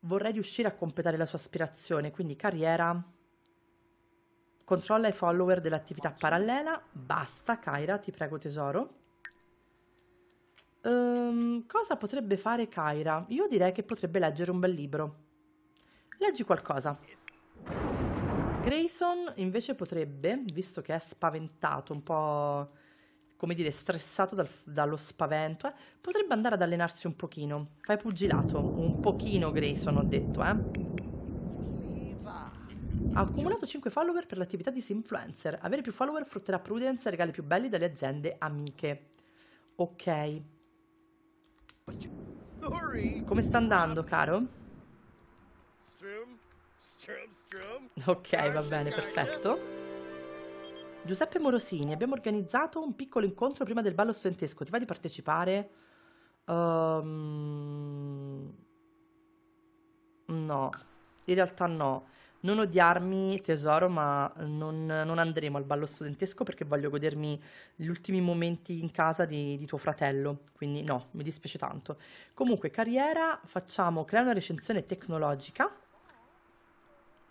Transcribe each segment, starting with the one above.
vorrei riuscire a completare la sua aspirazione, quindi carriera, controlla i follower dell'attività parallela, basta. Kyra, ti prego tesoro. Cosa potrebbe fare Kyra? Io direi che potrebbe leggere un bel libro. Leggi qualcosa. Grayson invece potrebbe, visto che è spaventato, un po' come dire stressato dallo spavento, potrebbe andare ad allenarsi un pochino. Fai pugilato, un pochino Grayson, ho detto, Ha accumulato 5 follower per l'attività di influencer. Avere più follower frutterà Prudence e regali più belli dalle aziende amiche. Ok. Come sta andando, caro? Ok, va bene, perfetto. Giuseppe Morosini, abbiamo organizzato un piccolo incontro prima del ballo studentesco. Ti va di partecipare? No, in realtà no. Non odiarmi, tesoro, ma non andremo al ballo studentesco perché voglio godermi gli ultimi momenti in casa di tuo fratello. Quindi no, mi dispiace tanto. Comunque, carriera, facciamo creare una recensione tecnologica.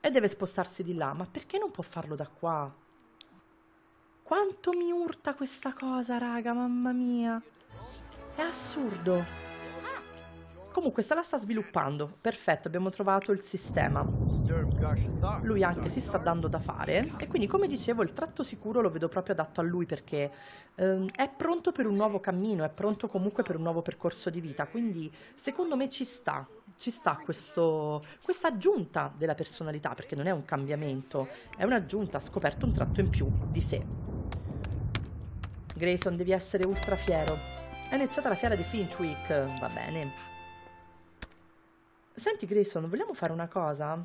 E deve spostarsi di là. Ma perché non può farlo da qua? Quanto mi urta questa cosa, raga, mamma mia. È assurdo. Comunque, sta la sta sviluppando. Perfetto, abbiamo trovato il sistema. Lui anche si sta dando da fare. E quindi, come dicevo, il tratto sicuro lo vedo proprio adatto a lui perché è pronto per un nuovo cammino, è pronto comunque per un nuovo percorso di vita. Quindi, secondo me, ci sta questa aggiunta della personalità, perché non è un cambiamento, è un'aggiunta, ha scoperto un tratto in più di sé. Grayson, devi essere ultra fiero. È iniziata la fiera di Finch Week, va bene. Senti Grayson, vogliamo fare una cosa?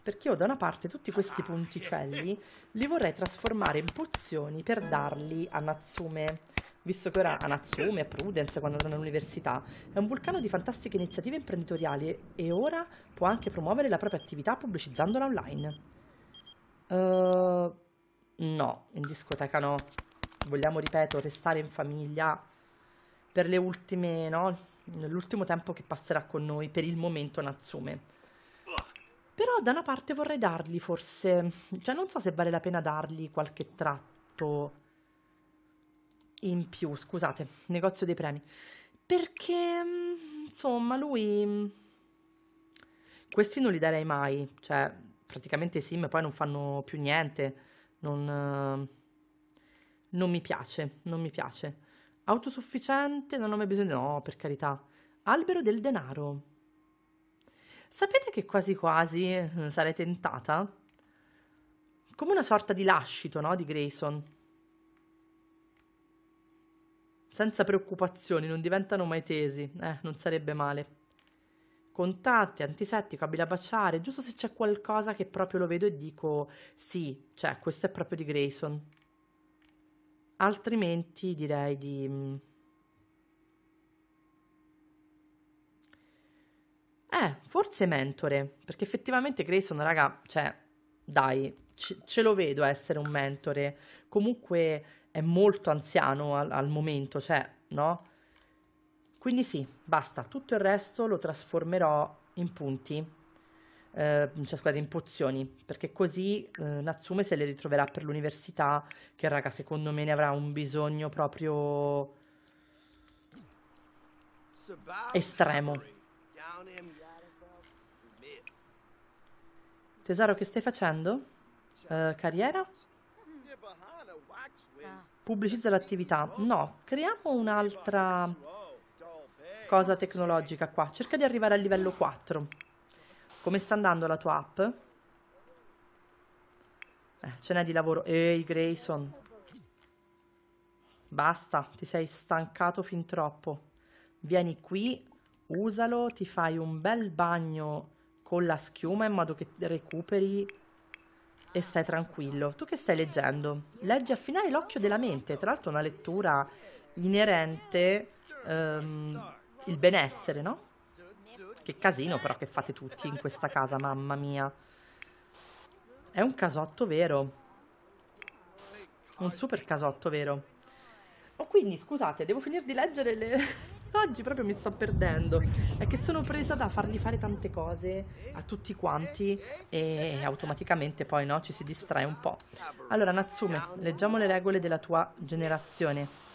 Perché io da una parte tutti questi ponticelli li vorrei trasformare in pozioni per darli a Natsume, visto che ora a Natsume, a Prudence, quando andranno all'università. È un vulcano di fantastiche iniziative imprenditoriali e ora può anche promuovere la propria attività pubblicizzandola online. No, in discoteca no. Vogliamo, ripeto, restare in famiglia per le ultime, no? L'ultimo tempo che passerà con noi, per il momento Natsume. Però da una parte vorrei dargli forse, cioè non so se vale la pena dargli qualche tratto in più, scusate, negozio dei premi, perché insomma lui questi non li darei mai, cioè praticamente i sim poi non fanno più niente, non mi piace, non mi piace. Autosufficiente, non ho mai bisogno, no, per carità. Albero del denaro, sapete che quasi quasi sarei tentata, come una sorta di lascito, no, di Grayson. Senza preoccupazioni, non diventano mai tesi, non sarebbe male. Contatti, antisettico, abile a baciare, giusto se c'è qualcosa che proprio lo vedo e dico sì, cioè questo è proprio di Grayson. Altrimenti direi di... forse mentore, perché effettivamente Grayson, raga, cioè, dai, ce lo vedo essere un mentore, comunque... È molto anziano al momento, cioè, no? Quindi sì, basta. Tutto il resto lo trasformerò in punti, cioè scusate, in pozioni, perché così Natsume se le ritroverà per l'università, che raga, secondo me ne avrà un bisogno proprio estremo. Tesoro, che stai facendo? Carriera? Pubblicizza l'attività. No, creiamo un'altra cosa tecnologica qua. Cerca di arrivare al livello 4. Come sta andando la tua app? Ce n'è di lavoro. Ehi Grayson, basta, ti sei stancato fin troppo. Vieni qui, usalo, ti fai un bel bagno con la schiuma in modo che recuperi e stai tranquillo. Tu che stai leggendo? Leggi Affinare l'occhio della mente, tra l'altro una lettura inerente il benessere, no? Che casino però che fate tutti in questa casa, mamma mia, è un casotto vero, un super casotto vero. Quindi scusate, devo finire di leggere le Oggi proprio mi sto perdendo, è che sono presa da fargli fare tante cose a tutti quanti e automaticamente poi no, ci si distrae un po'. Allora Natsume, leggiamo le regole della tua generazione.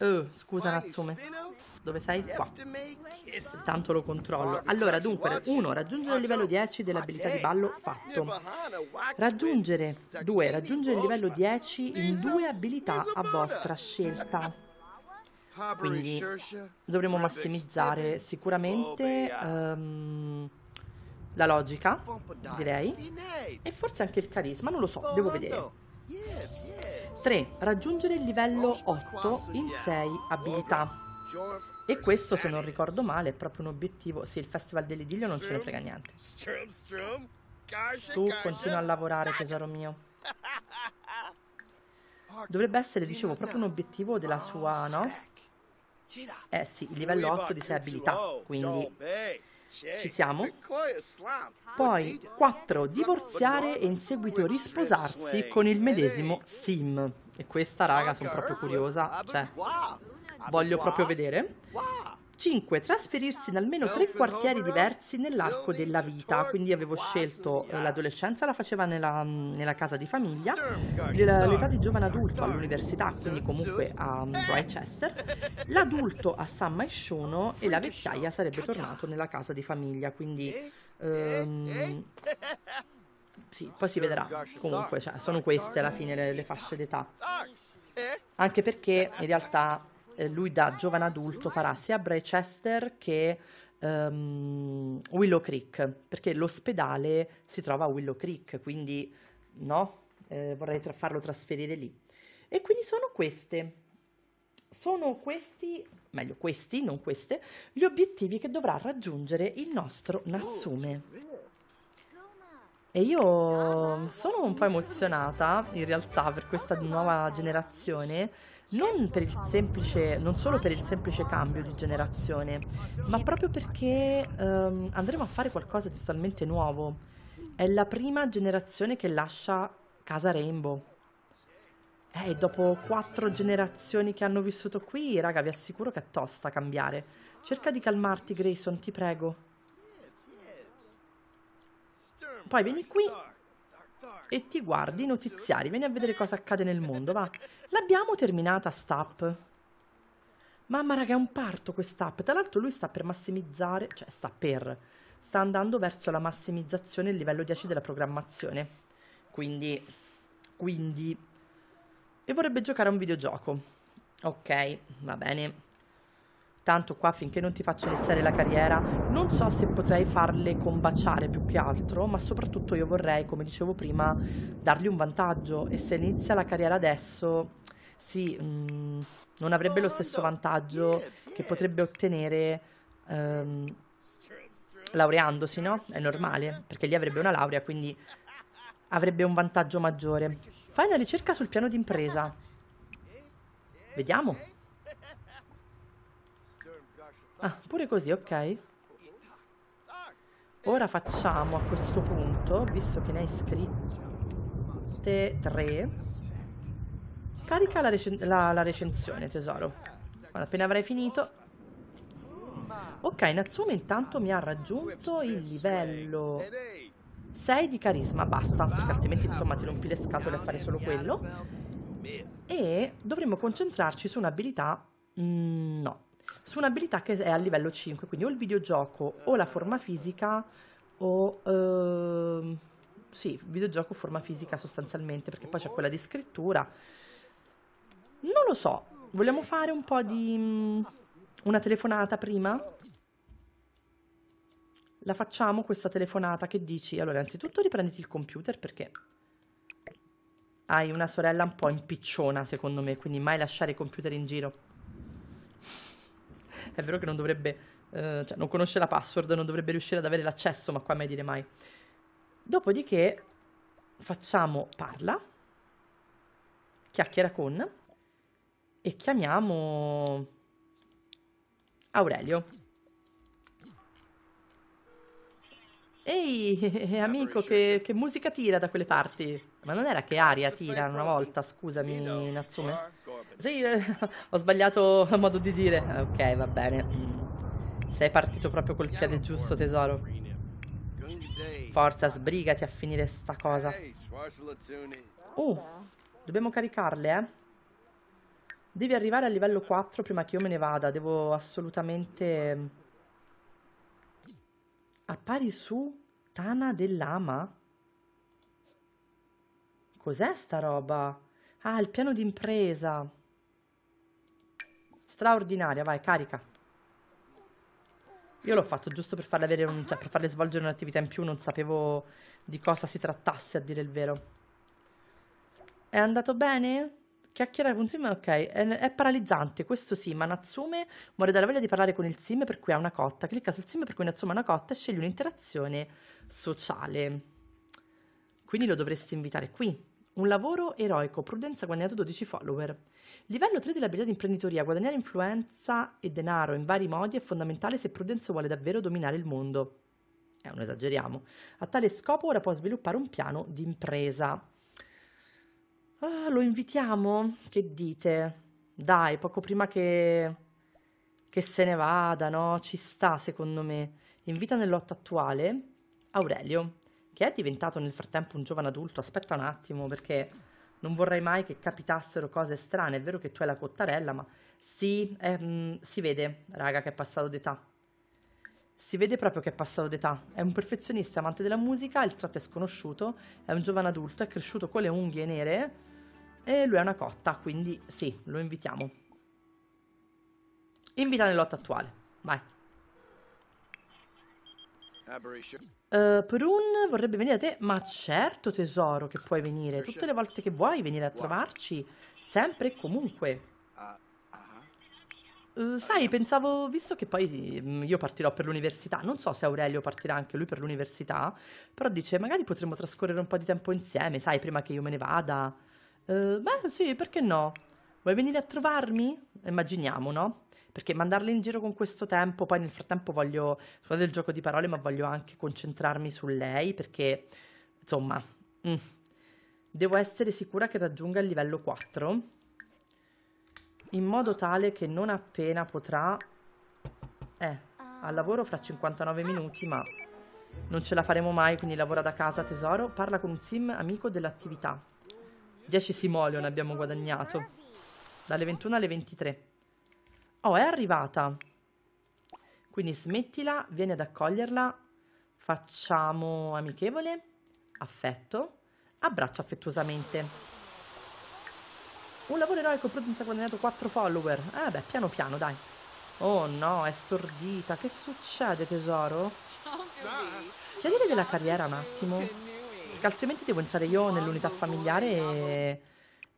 Oh, scusa Natsume, dove sei? Qua. Tanto lo controllo. Allora, dunque, 1. Raggiungere il livello 10 dell'abilità di ballo, fatto. Raggiungere 2. Raggiungere il livello 10 in 2 abilità a vostra scelta. Quindi dovremo massimizzare sicuramente la logica, direi, e forse anche il carisma, non lo so, devo vedere. 3. Raggiungere il livello 8 in 6 abilità. E questo, se non ricordo male, è proprio un obiettivo. Sì, il Festival dell'Idilio non ce ne frega niente. Tu continua a lavorare, tesoro mio. Dovrebbe essere, dicevo, proprio un obiettivo della sua, no? Eh sì, il livello 8 di 6 abilità. Quindi ci siamo. Poi 4. Divorziare e in seguito risposarsi con il medesimo Sim. E questa, raga, sono proprio curiosa, cioè voglio proprio vedere. 5. Trasferirsi in almeno 3 quartieri diversi nell'arco della vita. Quindi avevo scelto l'adolescenza, la faceva nella casa di famiglia, l'età di giovane adulto all'università, quindi comunque a Brechester, l'adulto a Samma e Sciono, e la vecchiaia sarebbe tornato nella casa di famiglia. Quindi sì, poi si vedrà. Comunque, cioè, sono queste alla fine le fasce d'età, anche perché in realtà lui da giovane adulto farà sia Brechester che Willow Creek, perché l'ospedale si trova a Willow Creek, quindi no, vorrei farlo trasferire lì. E quindi sono queste, sono questi, gli obiettivi che dovrà raggiungere il nostro Natsume. E io sono un po' emozionata in realtà per questa nuova generazione, non solo per il semplice cambio di generazione, ma proprio perché andremo a fare qualcosa di totalmente nuovo. È la prima generazione che lascia Casa Rainbow. E dopo 4 generazioni che hanno vissuto qui, raga, vi assicuro che è tosta cambiare. Cerca di calmarti, Grayson, ti prego. Poi vieni qui e ti guardi i notiziari, vieni a vedere cosa accade nel mondo, va. L'abbiamo terminata st'app. Mamma raga, è un parto quest'app. Tra l'altro lui sta per massimizzare, cioè sta andando verso la massimizzazione del livello 10 della programmazione. Quindi e vorrebbe giocare a un videogioco. Ok, va bene. Tanto qua finché non ti faccio iniziare la carriera, non so se potrei farle combaciare più che altro, ma soprattutto io vorrei, come dicevo prima, dargli un vantaggio, e se inizia la carriera adesso, sì, non avrebbe lo stesso vantaggio che potrebbe ottenere laureandosi, no? È normale, perché lì avrebbe una laurea, quindi avrebbe un vantaggio maggiore. Fai una ricerca sul piano d'impresa. Vediamo. Ah, pure così, ok. Ora facciamo a questo punto, visto che ne hai scritte 3, carica la recensione, tesoro. Quando appena avrai finito. Ok, Natsume intanto mi ha raggiunto il livello 6 di carisma, basta, perché altrimenti insomma ti rompi le scatole a fare solo quello. E dovremmo concentrarci su un'abilità, no, su un'abilità che è a livello 5, quindi o il videogioco o la forma fisica, o sì, videogioco, forma fisica sostanzialmente, perché poi c'è quella di scrittura. Non lo so, vogliamo fare un po' di una telefonata prima? La facciamo questa telefonata, che dici? Allora, innanzitutto riprenditi il computer, perché hai una sorella un po' impicciona secondo me, quindi mai lasciare i computer in giro. È vero che non dovrebbe, cioè non conosce la password, non dovrebbe riuscire ad avere l'accesso, ma qua mai dire mai. Dopodiché facciamo parla, chiacchiera con, e chiamiamo Aurelio. Ehi, amico, che musica tira da quelle parti? Ma non era che aria tira una volta, scusami, Natsume? Sì, ho sbagliato modo di dire. Ok, va bene. Sei partito proprio col piede giusto, tesoro. Forza, sbrigati a finire sta cosa. Oh, dobbiamo caricarle, eh? Devi arrivare al livello 4 prima che io me ne vada. Devo assolutamente... Appari su Tana dell'Ama? Cos'è sta roba? Ah, il piano d'impresa. Straordinaria, vai, carica. Io l'ho fatto giusto per farle, per farle svolgere un'attività in più, non sapevo di cosa si trattasse, a dire il vero. È andato bene? Chiacchierare con Sim, ok, è paralizzante, questo sì, ma Natsume muore dalla voglia di parlare con il Sim per cui ha una cotta. Clicca sul Sim per cui Natsume ha una cotta e scegli un'interazione sociale. Quindi lo dovresti invitare qui. Un lavoro eroico, Prudence ha guadagnato 12 follower. Livello 3 dell'abilità di imprenditoria, guadagnare influenza e denaro in vari modi è fondamentale se Prudence vuole davvero dominare il mondo. Non esageriamo. A tale scopo ora può sviluppare un piano di impresa. Ah, lo invitiamo? Che dite? Dai, poco prima che se ne vada, no? Ci sta, secondo me. Invita nel lotto attuale Aurelio, che è diventato nel frattempo un giovane adulto. Aspetta un attimo, perché non vorrei mai che capitassero cose strane. È vero che tu hai la cottarella, ma sì, si vede, raga, che è passato d'età. Si vede proprio che è passato d'età. È un perfezionista, amante della musica, il tratto è sconosciuto, è un giovane adulto, è cresciuto con le unghie nere e lui è una cotta, quindi sì, lo invitiamo. Invita nel lotto attuale, vai. Purun vorrebbe venire a te, ma certo tesoro che puoi venire, tutte le volte che vuoi venire a trovarci, sempre e comunque. Sai, pensavo, visto che poi io partirò per l'università, non so se Aurelio partirà anche lui per l'università, però dice magari potremmo trascorrere un po' di tempo insieme, sai, prima che io me ne vada. Beh, sì, perché no? Vuoi venire a trovarmi? Immaginiamo, no? Perché mandarle in giro con questo tempo, poi nel frattempo voglio, scusate il gioco di parole, ma voglio anche concentrarmi su lei, perché, insomma, devo essere sicura che raggiunga il livello 4. In modo tale che non appena potrà... al lavoro fra 59 minuti, ma non ce la faremo mai, quindi lavora da casa, tesoro. Parla con un sim amico dell'attività. 10 simoleon abbiamo guadagnato. Dalle 21 alle 23. Oh, è arrivata. Quindi smettila, vieni ad accoglierla. Facciamo amichevole, affetto, abbraccia affettuosamente. Un lavoro eroico, Prudence ha guadagnato 4 follower. Beh, piano piano, dai. Oh no, è stordita. Che succede, tesoro? Chiedere della carriera un attimo, perché altrimenti devo entrare io nell'unità familiare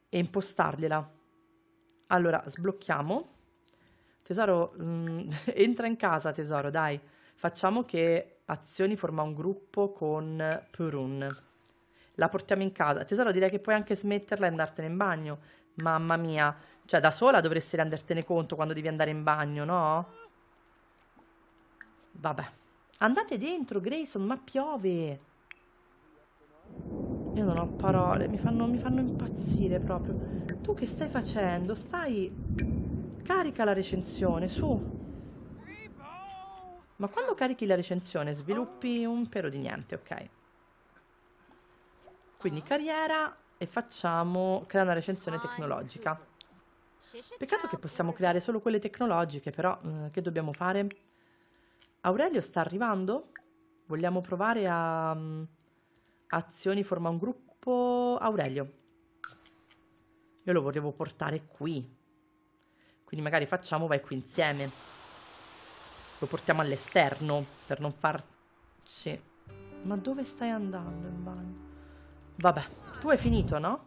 e impostargliela. Allora, sblocchiamo. Tesoro, entra in casa, tesoro, dai. Facciamo che Azioni forma un gruppo con Purun. La portiamo in casa. Tesoro, direi che puoi anche smetterla e andartene in bagno. Mamma mia, cioè da sola dovresti rendertene conto quando devi andare in bagno, no? Vabbè. Andate dentro, Grayson, ma piove. Io non ho parole, mi fanno impazzire proprio. Tu che stai facendo? Carica la recensione, su. Ma quando carichi la recensione sviluppi un pero di niente, ok? Quindi carriera e facciamo creare una recensione tecnologica. Peccato che possiamo creare solo quelle tecnologiche, però che dobbiamo fare? Aurelio sta arrivando? Vogliamo provare a... Azioni forma un gruppo... Aurelio. Io lo volevo portare qui. Quindi magari facciamo vai qui insieme. Lo portiamo all'esterno per non farci... Ma dove stai andando in bagno? Vabbè, tu hai finito, no?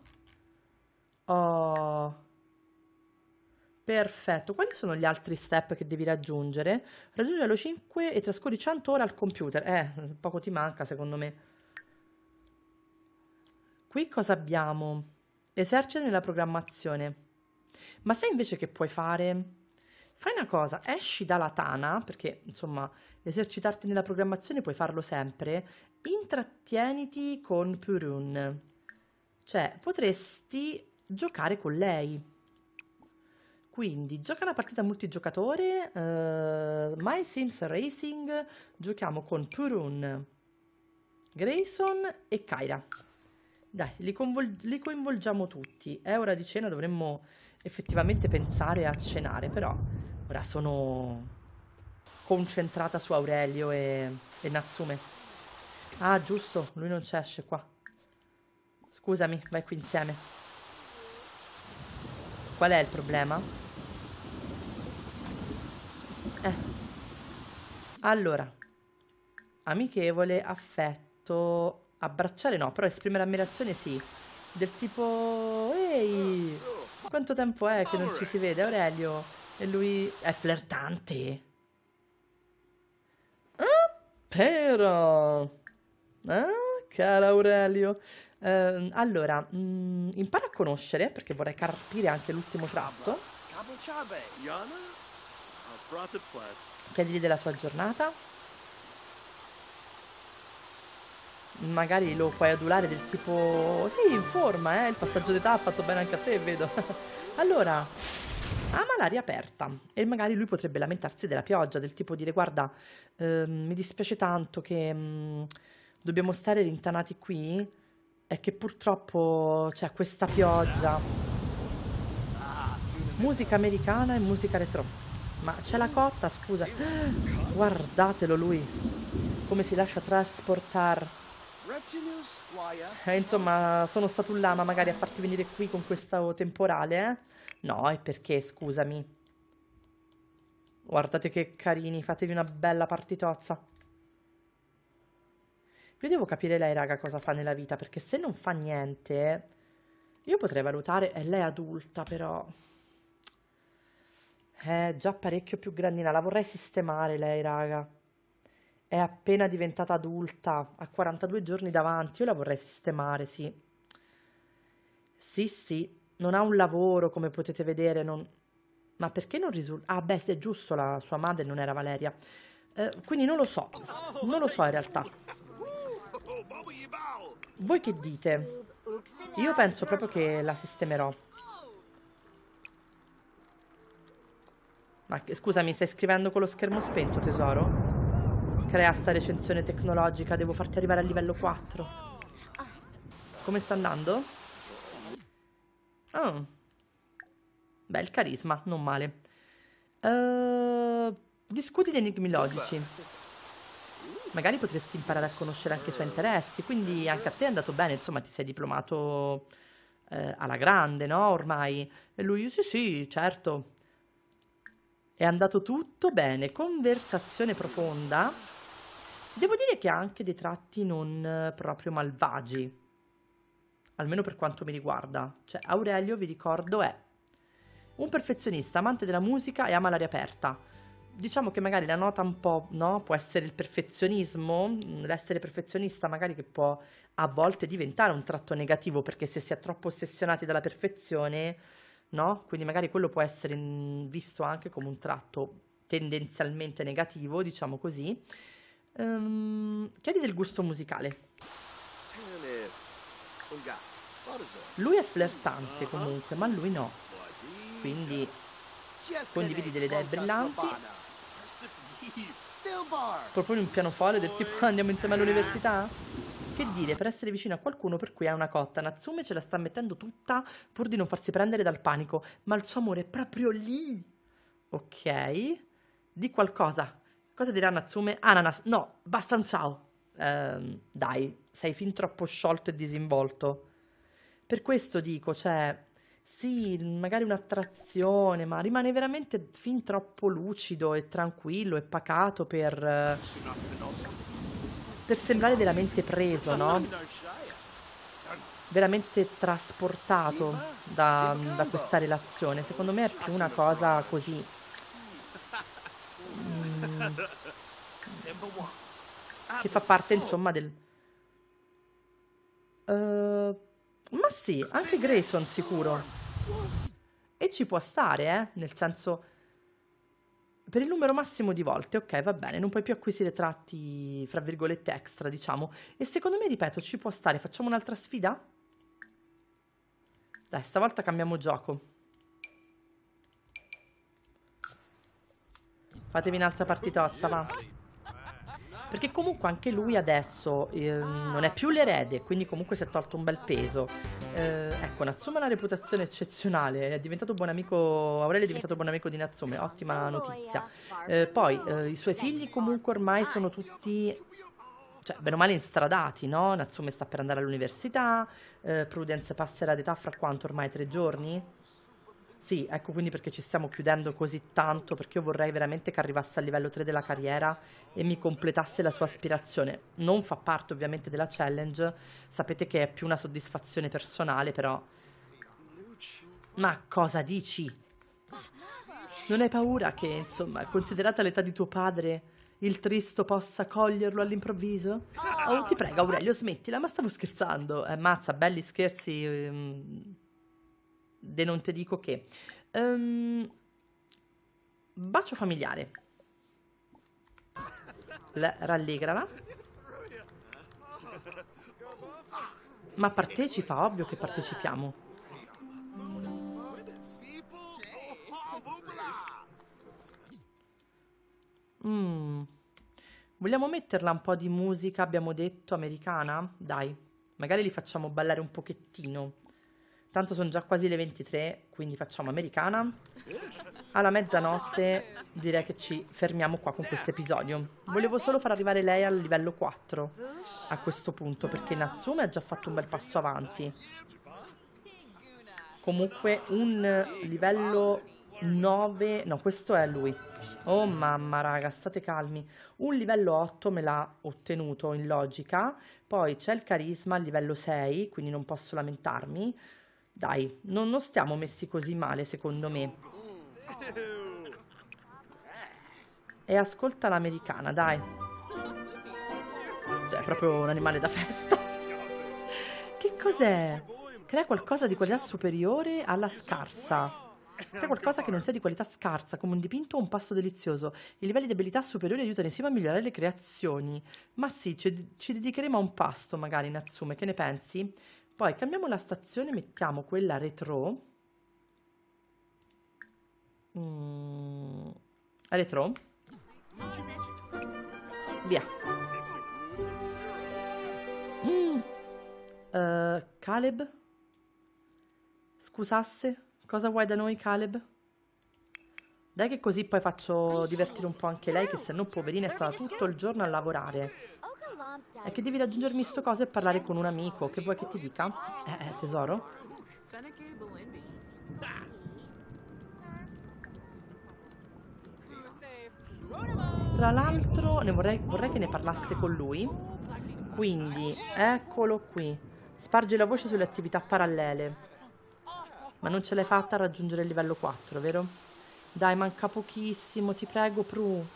Oh, perfetto. Quali sono gli altri step che devi raggiungere? Raggiungere lo 5 e trascorri 100 ore al computer. Poco ti manca, secondo me. Qui cosa abbiamo? Esercita nella programmazione. Ma sai invece che puoi fare? Fai una cosa, esci dalla tana, perché insomma esercitarti nella programmazione puoi farlo sempre, intrattieniti con Purun. Cioè, potresti giocare con lei. Quindi, gioca una partita multigiocatore, My Sims Racing, giochiamo con Purun, Grayson e Kyra. Dai, li coinvolgiamo tutti. È ora di cena, dovremmo effettivamente pensare a cenare, però ora sono concentrata su Aurelio e Natsume. Ah, giusto, lui non c'esce qua. Scusami, vai qui insieme. Qual è il problema? Allora, amichevole, affetto... Abbracciare no, però esprimere ammirazione sì. Del tipo, ehi, quanto tempo è che non ci si vede, Aurelio? E lui è flirtante. Ah, però, caro Aurelio, allora, impara a conoscere, perché vorrei capire anche l'ultimo tratto. Chiedigli della sua giornata. Magari lo puoi adulare del tipo, sei in forma, il passaggio d'età ha fatto bene anche a te, vedo. Allora, ama l'aria aperta. E magari lui potrebbe lamentarsi della pioggia, del tipo dire, guarda, mi dispiace tanto che dobbiamo stare rintanati qui, e che purtroppo c'è questa pioggia. Musica americana e musica retro. Ma c'è la cotta, scusa. Guardatelo lui, come si lascia trasportare. Insomma, sono stato un lama magari a farti venire qui con questo temporale, No, e perché, scusami. Guardate che carini, fatevi una bella partitozza. Io devo capire lei, raga, cosa fa nella vita, perché se non fa niente, io potrei valutare, lei è adulta però. È già parecchio più grandina, la vorrei sistemare lei, raga. È appena diventata adulta, ha 42 giorni davanti, io la vorrei sistemare, sì. Sì, sì, non ha un lavoro, come potete vedere, non... Ma perché non risulta... Ah, beh, sì, è giusto, la sua madre non era Valeria. Quindi non lo so, non lo so in realtà. Voi che dite? Io penso proprio che la sistemerò. Ma scusami, stai scrivendo con lo schermo spento, tesoro? Crea sta recensione tecnologica, devo farti arrivare al livello 4. Come sta andando? Oh. Bel carisma, non male. Discuti di enigmi logici. Magari potresti imparare a conoscere anche i suoi interessi, quindi anche a te è andato bene, insomma ti sei diplomato alla grande, no? Ormai. E lui, sì sì, certo. È andato tutto bene, conversazione profonda. Devo dire che ha anche dei tratti non proprio malvagi, almeno per quanto mi riguarda. Cioè, Aurelio, vi ricordo, è un perfezionista, amante della musica e ama l'aria aperta. Diciamo che magari la nota un po', no? Può essere il perfezionismo, l'essere perfezionista magari che può a volte diventare un tratto negativo, perché se si è troppo ossessionati dalla perfezione... No? Quindi magari quello può essere visto anche come un tratto tendenzialmente negativo, diciamo così. Chiedi del gusto musicale. Lui è flirtante comunque, ma lui no. Quindi condividi delle idee brillanti. Proponi un pianoforte del tipo andiamo insieme all'università? Che dire, per essere vicino a qualcuno per cui ha una cotta, Natsume ce la sta mettendo tutta pur di non farsi prendere dal panico, ma il suo amore è proprio lì. Ok, di qualcosa. Cosa dirà Natsume? Ananas, no, basta un ciao. Dai, sei fin troppo sciolto e disinvolto. Per questo dico, cioè, sì, magari un'attrazione, ma rimane veramente fin troppo lucido e tranquillo e pacato per sembrare veramente preso, no? Veramente trasportato da questa relazione. Secondo me è più una cosa così. Che fa parte, insomma, del... ma sì, anche Grayson sicuro. E ci può stare, nel senso... per il numero massimo di volte, ok, va bene, non puoi più acquisire tratti, fra virgolette, extra, diciamo. E secondo me, ripeto, ci può stare. Facciamo un'altra sfida? Dai, stavolta cambiamo gioco. Fatevi un'altra partitozza, va. Perché comunque anche lui adesso non è più l'erede, quindi comunque si è tolto un bel peso. Ecco, Natsume ha una reputazione eccezionale, è diventato buon amico, Aurelio è diventato buon amico di Natsume, ottima notizia. Poi i suoi figli comunque ormai sono tutti, cioè bene o male, instradati, no? Natsume sta per andare all'università, Prudence passerà d'età fra quanto ormai 3 giorni? Sì, ecco, quindi perché ci stiamo chiudendo così tanto, perché io vorrei veramente che arrivasse al livello 3 della carriera e mi completasse la sua aspirazione. Non fa parte ovviamente della challenge, sapete che è più una soddisfazione personale, però... Ma cosa dici? Non hai paura che, insomma, considerata l'età di tuo padre, il tristo possa coglierlo all'improvviso? Oh, ti prego Aurelio, smettila, ma stavo scherzando. Mazza, belli scherzi... De non te dico che. Bacio familiare. Rallegrala. Ma partecipa, ovvio che partecipiamo. Vogliamo metterla un po' di musica, abbiamo detto, americana? Dai, magari li facciamo ballare un pochettino. Tanto sono già quasi le 23, quindi facciamo americana. Alla mezzanotte direi che ci fermiamo qua con questo episodio. Volevo solo far arrivare lei al livello 4 a questo punto, perché Natsume ha già fatto un bel passo avanti. Comunque un livello 9... No, questo è lui. Oh mamma raga, state calmi. Un livello 8 me l'ha ottenuto in logica. Poi c'è il carisma al livello 6, quindi non posso lamentarmi. Dai, non stiamo messi così male, secondo me. E ascolta l'americana, dai. Cioè, è proprio un animale da festa. Che cos'è? Crea qualcosa di qualità superiore alla scarsa. Crea qualcosa che non sia di qualità scarsa, come un dipinto o un pasto delizioso. I livelli di abilità superiori aiutano insieme a migliorare le creazioni. Ma sì, ci dedicheremo a un pasto, magari, Natsume. Che ne pensi? Poi cambiamo la stazione, mettiamo quella retro. Retro. Via. Caleb? Scusasse? Cosa vuoi da noi, Caleb? Dai che così poi faccio divertire un po' anche lei, che se no poverina è stata tutto il giorno a lavorare. È che devi raggiungermi sto coso e parlare con un amico. Che vuoi che ti dica? Tesoro? Tra l'altro vorrei che ne parlasse con lui. Quindi, eccolo qui. Spargi la voce sulle attività parallele. Ma non ce l'hai fatta a raggiungere il livello 4, vero? Dai, manca pochissimo, ti prego, Pru.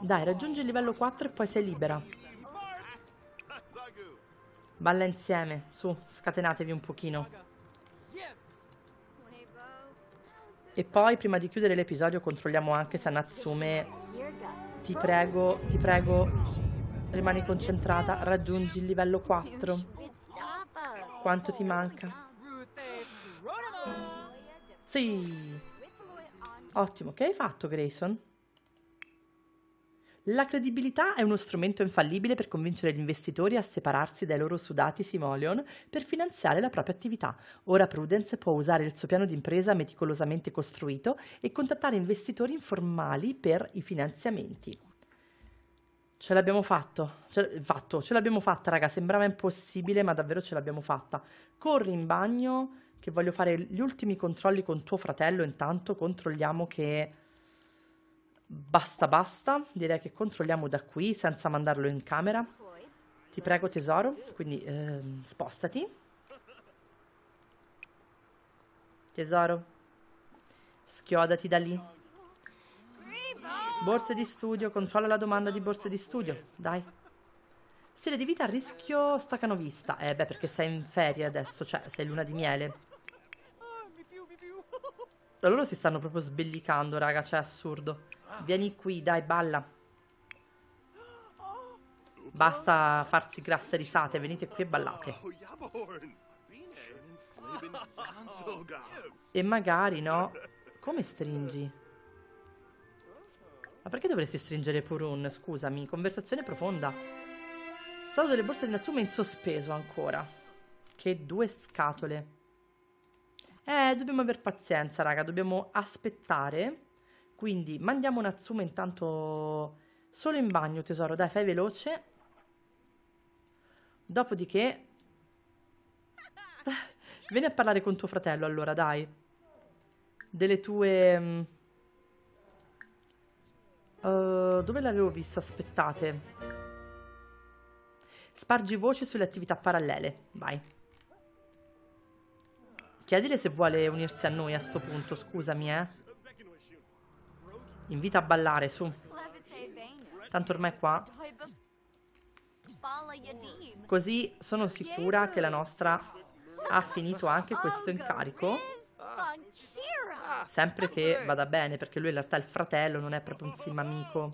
Dai, raggiungi il livello 4 e poi sei libera. Balla insieme, su, scatenatevi un pochino. E poi, prima di chiudere l'episodio, controlliamo anche se Natsume... ti prego, rimani concentrata, raggiungi il livello 4. Quanto ti manca? Sì! Ottimo, che hai fatto, Grayson? La credibilità è uno strumento infallibile per convincere gli investitori a separarsi dai loro sudati simoleon per finanziare la propria attività. Ora Prudence può usare il suo piano d'impresa meticolosamente costruito e contattare investitori informali per i finanziamenti. Ce l'abbiamo fatto, ce l'abbiamo fatta raga, sembrava impossibile ma davvero ce l'abbiamo fatta. Corri in bagno che voglio fare gli ultimi controlli con tuo fratello, intanto controlliamo che... Basta, basta, direi che controlliamo da qui senza mandarlo in camera. Ti prego tesoro, quindi spostati. Tesoro, schiodati da lì. Borse di studio, controlla la domanda di borse di studio, dai. Stile di vita a rischio staccano vista. Beh, perché sei in ferie adesso, cioè sei luna di miele. Loro si stanno proprio sbellicando, raga, cioè è assurdo. Vieni qui, dai, balla. Basta farsi grasse risate, venite qui e ballate. E magari, no? Come stringi? Ma perché dovresti stringere Purun? Scusami, conversazione profonda. Stato delle borse di Natsume in sospeso ancora. Che due scatole. Dobbiamo aver pazienza, raga, dobbiamo aspettare. Quindi mandiamo Natsume intanto solo in bagno, tesoro, dai, fai veloce. Dopodiché vieni a parlare con tuo fratello, allora, dai. Delle tue... dove l'avevo vista? Aspettate. Spargi voce sulle attività parallele, vai. Chiedile se vuole unirsi a noi a sto punto, scusami, Invita a ballare, su. Tanto ormai è qua. Così sono sicura che la nostra ha finito anche questo incarico. Sempre che vada bene, perché lui in realtà è il fratello, non è proprio un sim amico.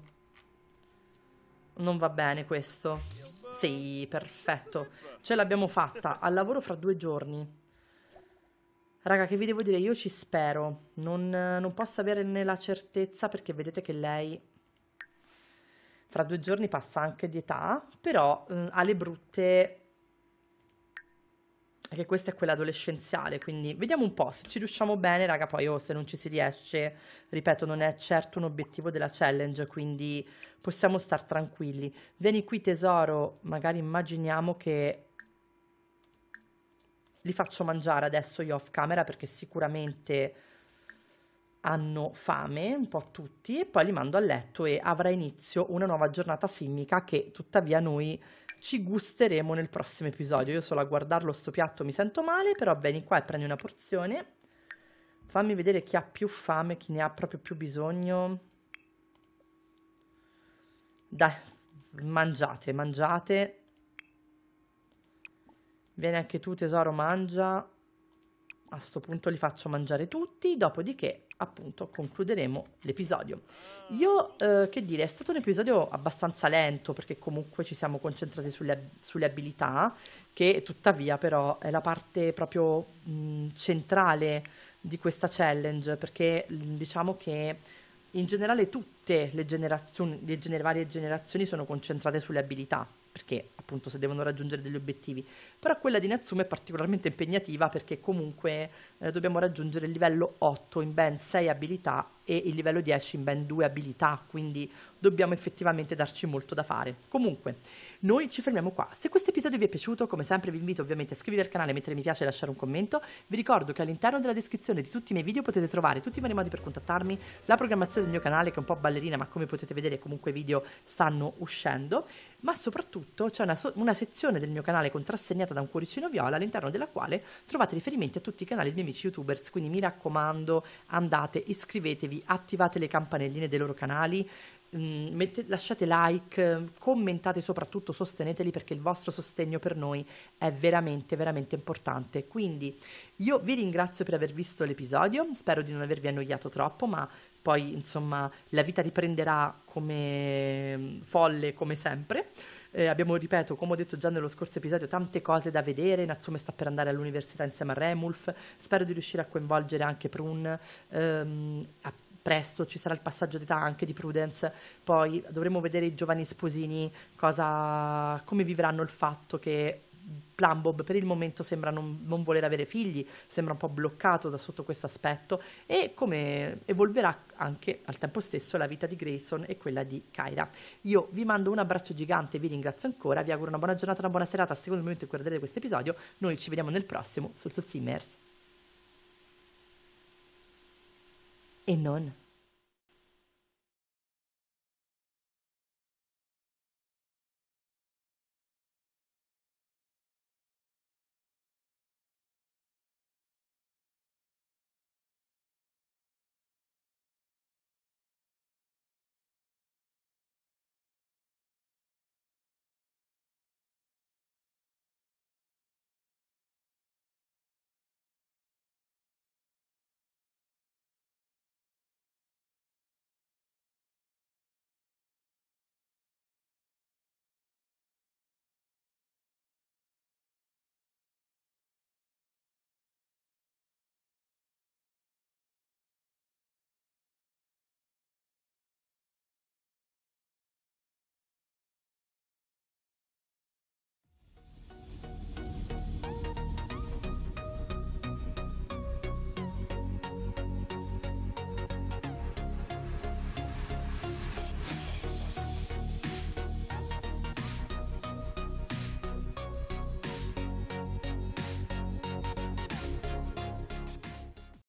Non va bene questo. Sì, perfetto. Ce l'abbiamo fatta, al lavoro fra 2 giorni. Raga, che vi devo dire? Io ci spero. Non posso averne la certezza perché vedete che lei fra 2 giorni passa anche di età, però ha le brutte... che questa è quella adolescenziale, quindi vediamo un po'. Se ci riusciamo bene, raga, poi se non ci si riesce, ripeto, non è certo un obiettivo della challenge, quindi possiamo star tranquilli. Vieni qui, tesoro, magari immaginiamo che... li faccio mangiare adesso io off camera perché sicuramente hanno fame, un po' tutti, e poi li mando a letto e avrà inizio una nuova giornata simmica che tuttavia noi ci gusteremo nel prossimo episodio. Io solo a guardarlo sto piatto mi sento male, però vieni qua e prendi una porzione. Fammi vedere chi ha più fame, chi ne ha proprio più bisogno. Dai, mangiate, mangiate. Vieni anche tu, tesoro, mangia. A sto punto li faccio mangiare tutti, dopodiché appunto concluderemo l'episodio. Io, che dire, è stato un episodio abbastanza lento perché comunque ci siamo concentrati sulle abilità, che tuttavia però è la parte proprio centrale di questa challenge, perché diciamo che in generale tutte le varie generazioni sono concentrate sulle abilità, perché appunto se devono raggiungere degli obiettivi, però quella di Natsume è particolarmente impegnativa perché comunque dobbiamo raggiungere il livello 8 in ben 6 abilità e il livello 10 in ben 2 abilità, quindi dobbiamo effettivamente darci molto da fare. Comunque noi ci fermiamo qua. Se questo episodio vi è piaciuto, come sempre vi invito ovviamente a iscrivervi al canale, mettere mi piace e lasciare un commento. Vi ricordo che all'interno della descrizione di tutti i miei video potete trovare tutti i vari modi per contattarmi, la programmazione del mio canale che è un po' ballerina, ma come potete vedere comunque i video stanno uscendo, ma soprattutto c'è una sezione del mio canale contrassegnata da un cuoricino viola all'interno della quale trovate riferimenti a tutti i canali dei miei amici youtubers, quindi mi raccomando, andate, iscrivetevi, attivate le campanelline dei loro canali, lasciate like, commentate, soprattutto sosteneteli perché il vostro sostegno per noi è veramente veramente importante. Quindi io vi ringrazio per aver visto l'episodio, spero di non avervi annoiato troppo, ma poi insomma la vita riprenderà come folle come sempre. Abbiamo, ripeto, come ho detto già nello scorso episodio, tante cose da vedere. Natsume sta per andare all'università insieme a Remulf, spero di riuscire a coinvolgere anche Prun, presto ci sarà il passaggio d'età anche di Prudence, poi dovremo vedere i giovani sposini come vivranno il fatto che Plumbob per il momento sembra non voler avere figli, sembra un po' bloccato da sotto questo aspetto, e come evolverà anche al tempo stesso la vita di Grayson e quella di Kyra. Io vi mando un abbraccio gigante, vi ringrazio ancora, vi auguro una buona giornata, una buona serata a secondo il momento in cui guardate questo episodio. Noi ci vediamo nel prossimo sul Simmers. E non...